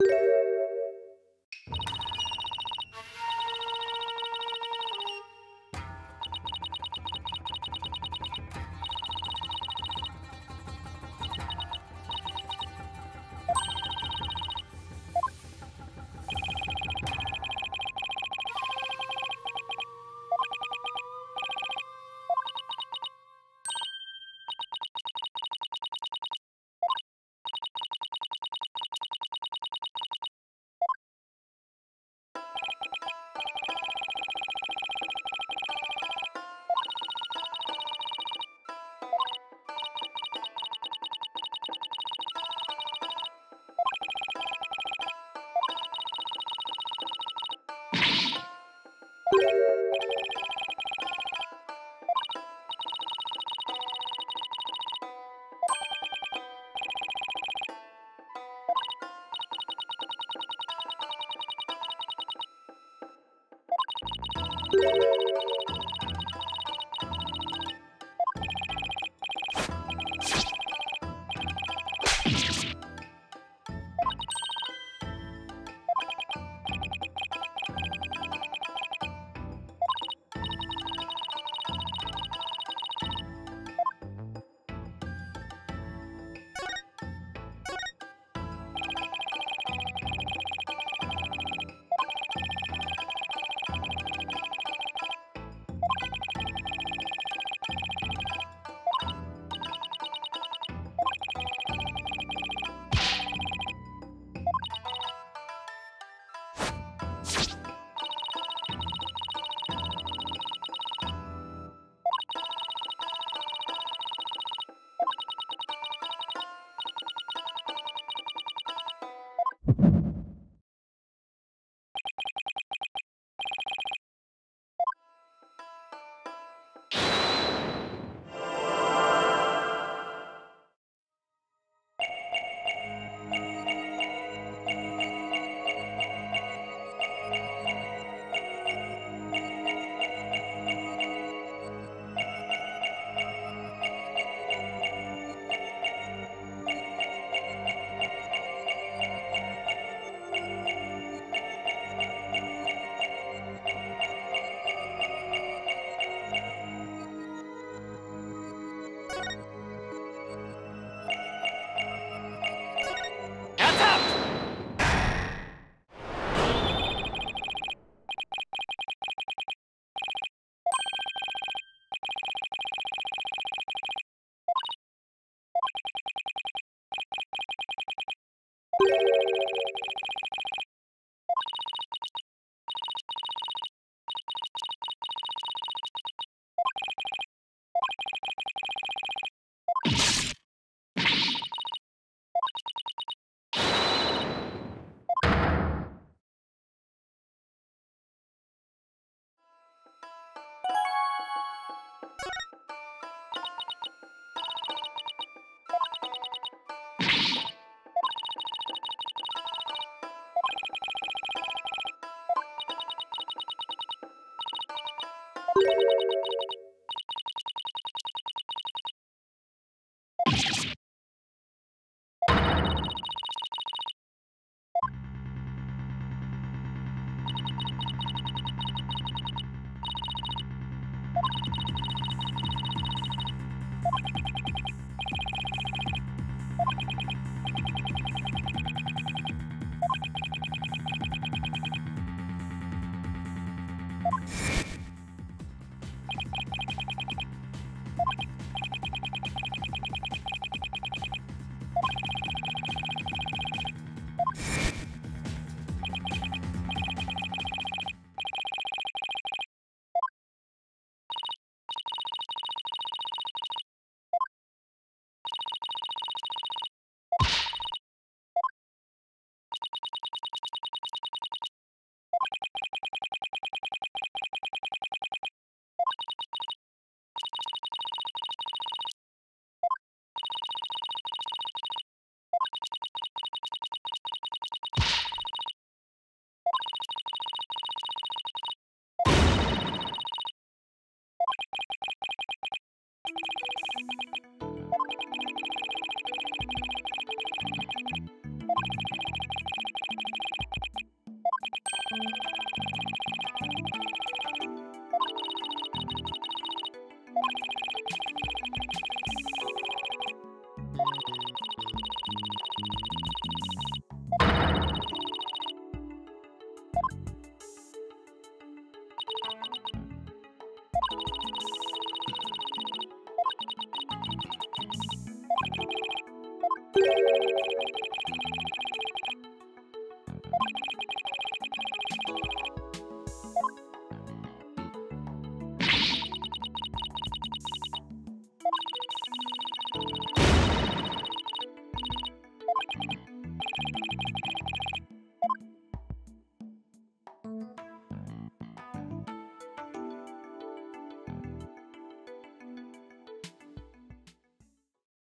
You